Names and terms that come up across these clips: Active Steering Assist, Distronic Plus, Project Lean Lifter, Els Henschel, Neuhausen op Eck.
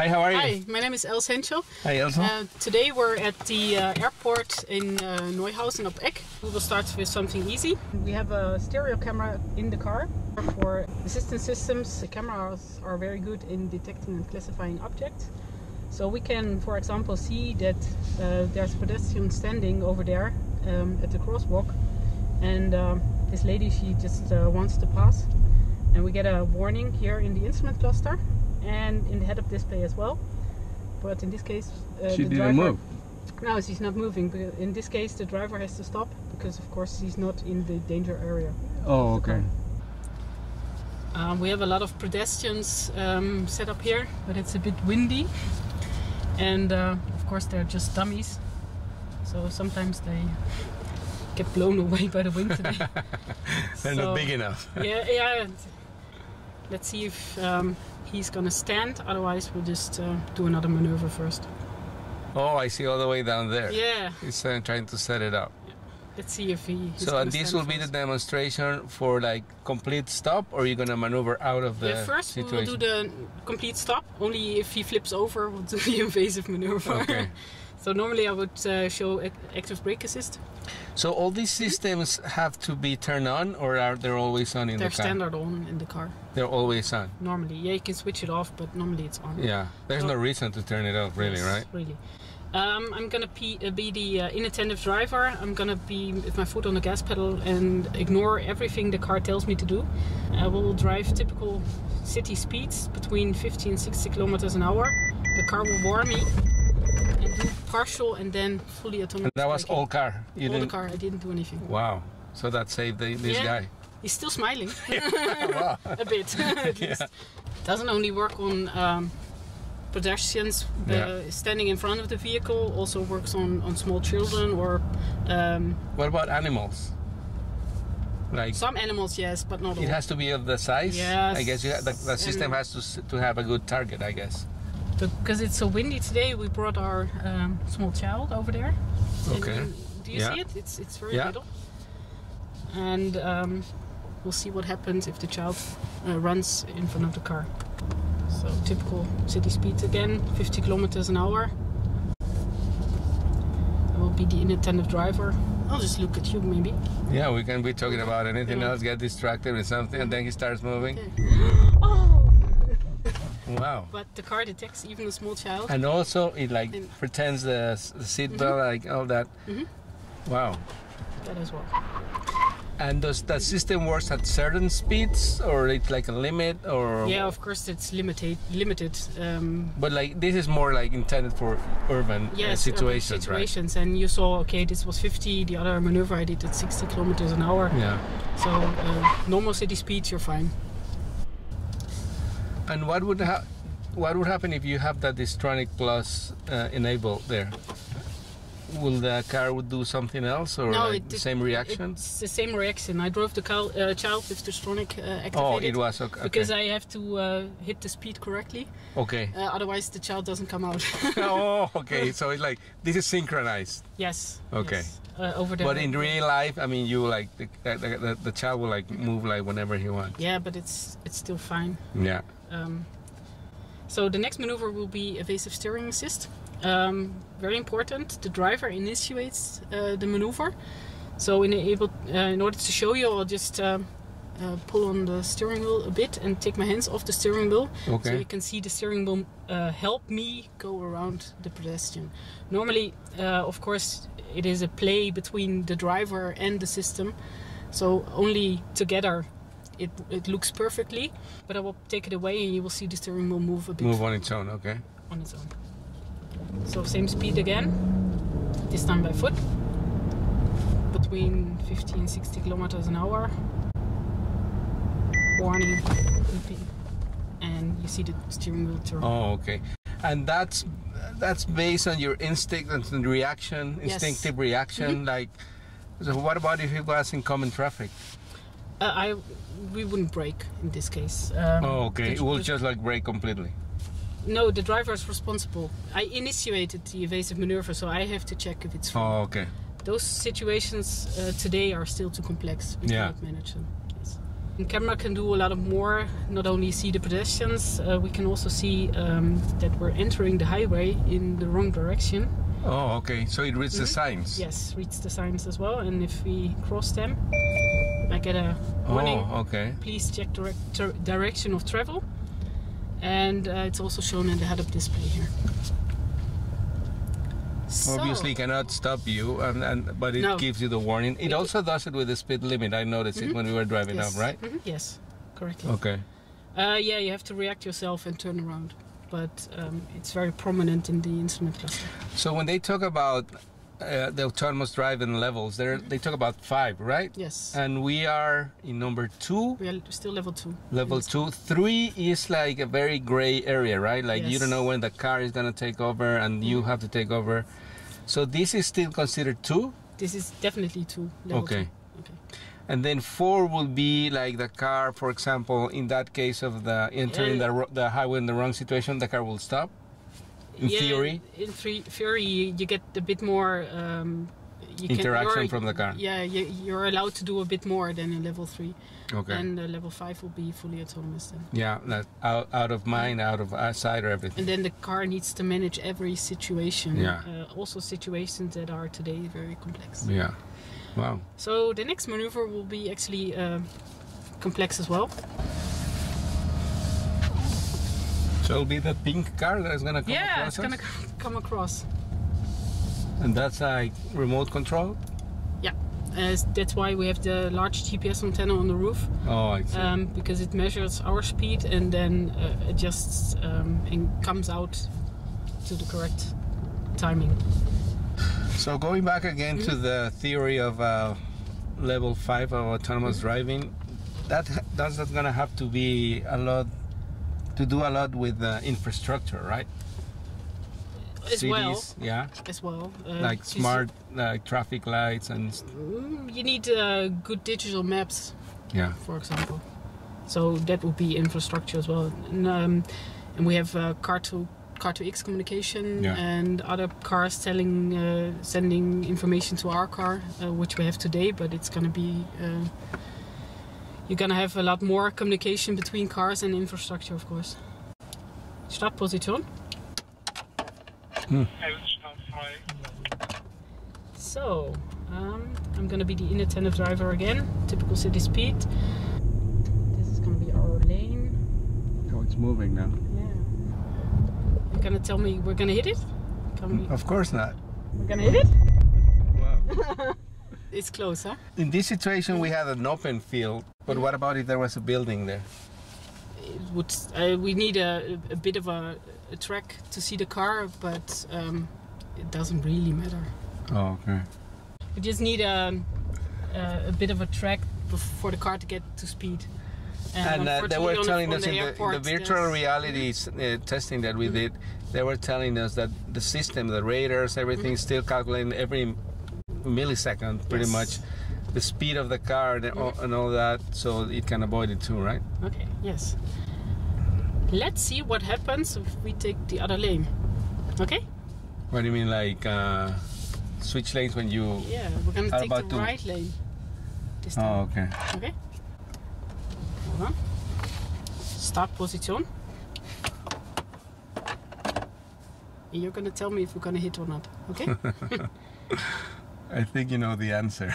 Hi, how are you? Hi, my name is Els Henschel. Hi, Elsa. Today we're at the airport in Neuhausen op Eck. We will start with something easy. We have a stereo camera in the car. For assistance systems, the cameras are very good in detecting and classifying objects. So we can, for example, see that there's a pedestrian standing over there at the crosswalk, and this lady, she just wants to pass. And we get a warning here in the instrument cluster and in the head-up display as well, but in this case she didn't move. No, she's not moving, but in this case the driver has to stop because of course she's not in the danger area. Oh, okay. We have a lot of pedestrians set up here, but it's a bit windy, and of course they're just dummies, so sometimes they get blown away by the wind today. They're not big enough. Yeah. Let's see if he's gonna stand, otherwise we'll just do another maneuver first. Oh, I see, all the way down there. Yeah. He's trying to set it up. Yeah. Let's see if he... So this will be the demonstration for like complete stop, or you're gonna maneuver out of the first situation? We'll do the complete stop, only if he flips over we'll do the invasive maneuver. Okay. So normally I would show active brake assist. So all these systems have to be turned on, or are they always on in the car? They're standard on in the car. They're always on? Normally, yeah, you can switch it off, but normally it's on. Yeah, there's no reason to turn it off, really, right? Really. I'm going to be the inattentive driver. I'm going to be with my foot on the gas pedal and ignore everything the car tells me to do. I will drive typical city speeds between 50 and 60 kilometers an hour. The car will warn me. Partial and then fully autonomous. And that was all car? All the car, I didn't do anything. Wow, so that saved this guy. He's still smiling. Wow. A bit, at least. It doesn't only work on pedestrians standing in front of the vehicle, also works on small children or... what about animals? Like some animals, yes, but not all. It has to be of the size? Yes. I guess the system has to have a good target, I guess. Because it's so windy today, we brought our small child over there. Okay. And do you see it? It's very little. And we'll see what happens if the child runs in front of the car. So typical city speeds again, 50 kilometers an hour. I will be the inattentive driver. I'll just look at you, maybe. Yeah, we can be talking about anything else, get distracted with something, and then he starts moving. Okay. Oh. Wow. But the car detects even a small child. And also it like pretends the seatbelt, like all that. Wow. That as well. And does that system work at certain speeds, or it's like a limit, or...? Yeah, of course it's limited. But like this is more like intended for urban situations, urban situations, right? And you saw, okay, this was 50, the other maneuver I did at 60 kilometers an hour. Yeah. So normal city speeds, you're fine. And what would happen if you have that Distronic Plus enabled there? Will the car would do something else, or no, like the same reaction? It's the same reaction. I drove the child with Distronic activated. Oh, it was okay. Because I have to hit the speed correctly. Okay. Otherwise, the child doesn't come out. Oh, okay. So it's like this is synchronized. Yes. Okay. Yes. Over there. But in real life, I mean, you like the child will like move like whenever he wants. Yeah, but it's still fine. Yeah. So the next maneuver will be evasive steering assist. Very important, the driver initiates the maneuver. So in order to show you, I'll just pull on the steering wheel a bit and take my hands off the steering wheel. Okay. So you can see the steering wheel help me go around the pedestrian. Normally, of course, it is a play between the driver and the system. So only together it looks perfectly, but I will take it away and you will see the steering wheel move a bit. Move on its own, okay. On its own. So same speed again, this time by foot, between 50 and 60 kilometers an hour. Warning, and you see the steering wheel turn. Oh, okay. And that's based on your instinct and reaction, instinctive reaction. Like, so what about if it was in common traffic? We wouldn't brake in this case. Oh, okay. It will just like brake completely. No, the driver is responsible. I initiated the evasive maneuver, so I have to check if it's free. Oh, okay. Those situations today are still too complex. We cannot manage them. Yes. The camera can do a lot of more, not only see the pedestrians, we can also see that we're entering the highway in the wrong direction. Oh, okay, so it reads the signs? Yes, reads the signs as well, and if we cross them, I get a warning. Oh, okay. Please check direction of travel. And it's also shown in the head-up display here. Obviously cannot stop you, but it gives you the warning. It also does it with the speed limit. I noticed it when we were driving up, right? Yes, correctly. Okay. Yeah, you have to react yourself and turn around, but it's very prominent in the instrument cluster. So when they talk about the autonomous driving levels, they talk about 5, right? Yes. And we are in number 2. We are still level 2. Level 2. 3 is like a very gray area, right? Like you don't know when the car is going to take over and you have to take over. So this is still considered 2? This is definitely 2. Level 2. Okay. And then 4 will be like the car, for example, in that case of the entering the highway in the wrong situation, the car will stop. In theory? In theory, you get a bit more... interaction from the car. Yeah, you're allowed to do a bit more than in level 3. Okay. And level 5 will be fully autonomous then. Yeah, that out of mind, out of sight or everything. And then the car needs to manage every situation. Yeah. Also situations that are today very complex. Yeah. Wow. So the next maneuver will be actually complex as well. So it'll be the pink car that is going to come across? Yeah, it's going to come across. And that's like remote control? Yeah, that's why we have the large GPS antenna on the roof. Oh, I see. Because it measures our speed and then adjusts and comes out to the correct timing. So going back again to the theory of level 5 of autonomous driving, that's not going to have to be a lot to do a lot with the infrastructure, right? As cities, well, yeah. As well, like smart traffic lights and. You need good digital maps. Yeah. For example, so that would be infrastructure as well, and we have car to X communication and other cars sending information to our car, which we have today, but it's going to be. You're going to have a lot more communication between cars and infrastructure, of course. Startposition. So, I'm going to be the inattentive driver again. Typical city speed. This is going to be our lane. Oh, it's moving now. Yeah. You're going to tell me we're going to hit it? Of course not. We're going to hit it? Wow. It's close, huh? In this situation, we had an open field, but what about if there was a building there? It would. We need a bit of a track to see the car, but it doesn't really matter. Oh, okay. We just need a bit of a track for the car to get to speed. And they were telling us in the virtual reality testing that we did, they were telling us that the system, the radars, everything is still calculating every millisecond pretty much the speed of the car and all that, so it can avoid it too, right? Okay, yes. Let's see what happens if we take the other lane. Okay? What do you mean, like switch lanes when you... Yeah, we're going to take the right lane this time. Oh, okay. Okay? Hold on. Startposition. You're going to tell me if we're going to hit or not, okay? I think you know the answer.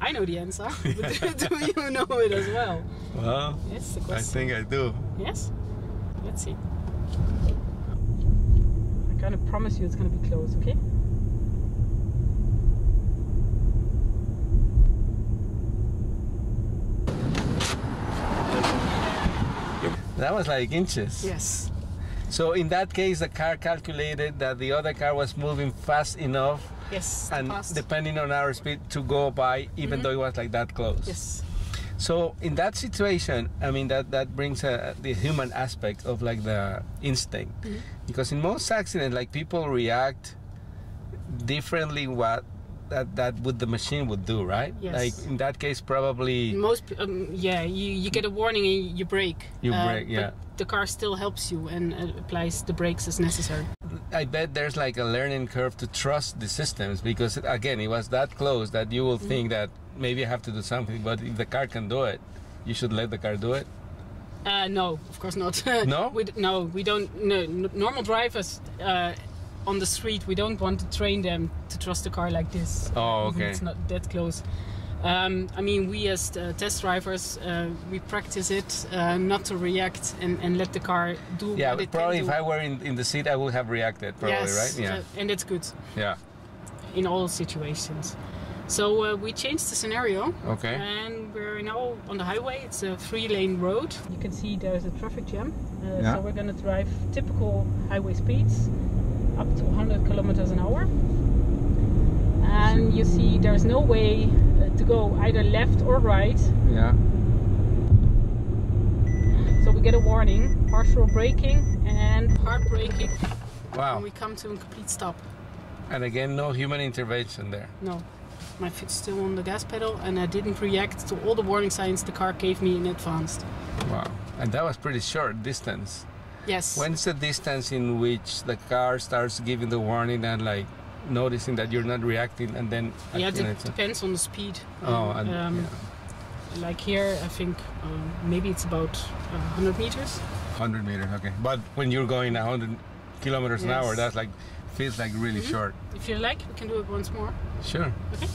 I know the answer, but do you know it as well? Well, yes, I think I do. Yes? Let's see. I kind of promise you it's going to be close, okay? That was like inches. Yes. So in that case, the car calculated that the other car was moving fast enough, and depending on our speed, to go by, even though it was like that close. Yes. So in that situation, I mean, that brings the human aspect of like the instinct, because in most accidents, like people react differently what what the machine would do, right? Yes. Like in that case, probably most. Yeah, you get a warning and you brake. You brake, yeah. The car still helps you and applies the brakes as necessary. I bet there's like a learning curve to trust the systems, because again, it was that close that you will think that maybe I have to do something, but if the car can do it, you should let the car do it? No, of course not. No? No, normal drivers on the street, we don't want to train them to trust a car like this. Oh, okay. It's not that close. I mean, we as test drivers, we practice it not to react and let the car do what it can do. Yeah, probably if I were in the seat, I would have reacted, probably, right? Yeah, and that's good. Yeah. In all situations. So we changed the scenario. Okay. And we're now on the highway. It's a three-lane road. You can see there's a traffic jam. So we're going to drive typical highway speeds, up to 100 kilometers an hour. And you see there's no way to go either left or right. Yeah. So we get a warning, partial braking and hard braking. Wow. And we come to a complete stop. And again, no human intervention there. No. My foot's still on the gas pedal and I didn't react to all the warning signs the car gave me in advance. Wow. And that was pretty short distance. Yes. When's the distance in which the car starts giving the warning and like noticing that you're not reacting and then... Yeah, it depends on the speed. Oh, and, yeah. Like here, I think maybe it's about 100 meters. 100 meters, okay. But when you're going 100 kilometers an hour, that's like... feels like really short. If you like, we can do it once more. Sure. Okay.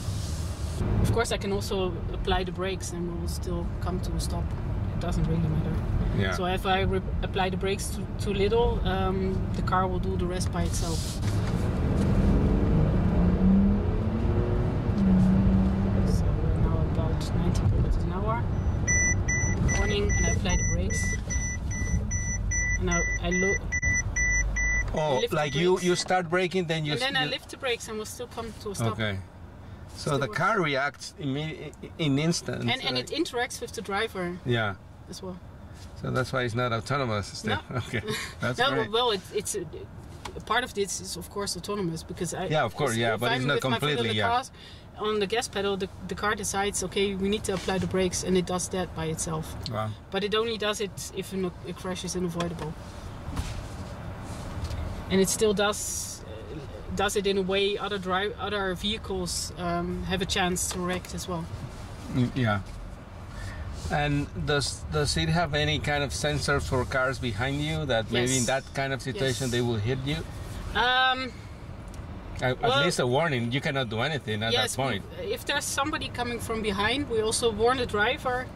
Of course, I can also apply the brakes and we will still come to a stop. It doesn't really matter. Yeah. So if I apply the brakes too little, the car will do the rest by itself. So we're now about 90 kilometers an hour. Warning, and I apply the brakes. And I look. Oh, like you start braking, then you... And then I lift the brakes and we'll still come to a stop. Okay. So the car reacts in instant. And it interacts with the driver. Yeah. As well. So that's why it's not autonomous still. No. Okay. That's great. Well, it's a part of this is, of course, autonomous because I... Yeah, of course, yeah, but it's not completely, on the gas pedal, the car decides, okay, we need to apply the brakes, and it does that by itself. Wow. But it only does it if a crash is unavoidable. And it still does it in a way other vehicles have a chance to react as well. Yeah. And does it have any kind of sensor for cars behind you that maybe in that kind of situation they will hit you? At least a warning. You cannot do anything at that point. If there's somebody coming from behind, we also warn the driver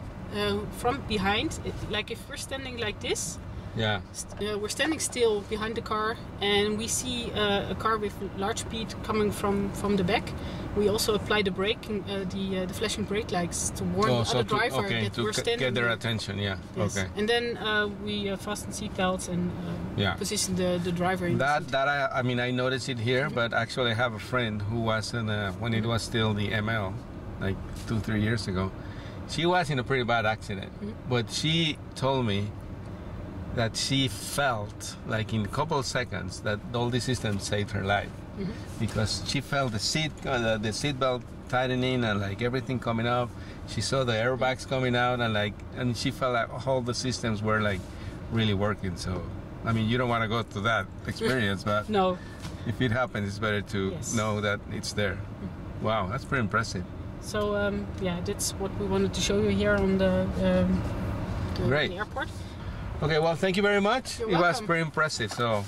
from behind. Like if we're standing like this. Yeah. We're standing still behind the car and we see a car with large speed coming from the back. We also apply the braking, the flashing brake lights to warn the other driver that we're standing. To get their attention, yeah. Yes. Okay. And then we fasten seatbelts and position the driver in the seat. I mean, I noticed it here, but actually I have a friend who was in when it was still the ML, like 2-3 years ago. She was in a pretty bad accident, but she told me that she felt, like in a couple of seconds, that all the systems saved her life. Because she felt the seatbelt tightening and like everything coming up. She saw the airbags coming out and she felt like all the systems were like really working. So, I mean, you don't want to go through that experience, but no. If it happens, it's better to know that it's there. Wow, that's pretty impressive. So, yeah, that's what we wanted to show you here on the airport. Okay, well, thank you very much. It was pretty impressive, so...